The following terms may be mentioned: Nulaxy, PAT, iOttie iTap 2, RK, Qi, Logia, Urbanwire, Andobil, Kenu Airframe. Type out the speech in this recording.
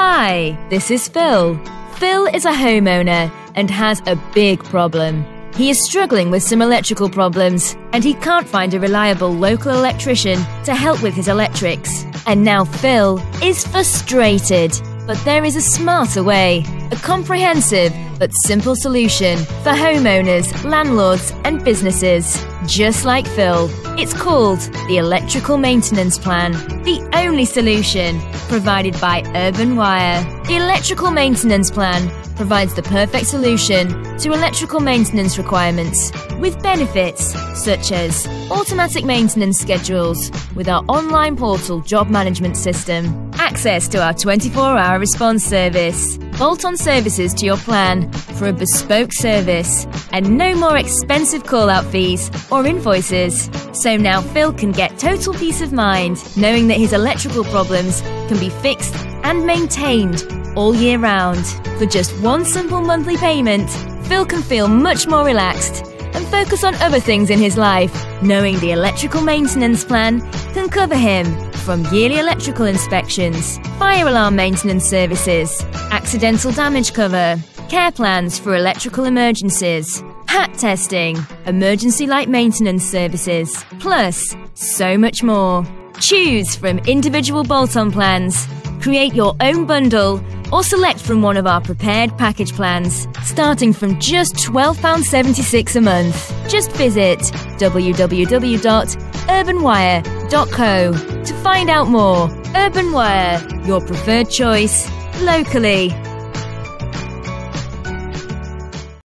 Hi, this is Phil. Phil is a homeowner and has a big problem. He is struggling with some electrical problems, and he can't find a reliable local electrician to help with his electrics. And now Phil is frustrated. But there is a smarter way, a comprehensive but simple solution for homeowners, landlords and businesses. Just like Phil, it's called the Electrical Maintenance Plan, the only solution provided by Urbanwire. The Electrical Maintenance Plan provides the perfect solution to electrical maintenance requirements with benefits such as automatic maintenance schedules with our online portal job management system, access to our 24-hour response service, bolt-on services to your plan for a bespoke service, and no more expensive call-out fees or invoices. So now Phil can get total peace of mind knowing that his electrical problems can be fixed and maintained all year round. For just one simple monthly payment, Phil can feel much more relaxed and focus on other things in his life, knowing the Electrical Maintenance Plan can cover him from yearly electrical inspections, fire alarm maintenance services, accidental damage cover, care plans for electrical emergencies, PAT testing, emergency light maintenance services, plus so much more. Choose from individual bolt-on plans, create your own bundle, or select from one of our prepared package plans, starting from just £12.76 a month. Just visit www.urbanwire.co to find out more. Urbanwire, your preferred choice locally.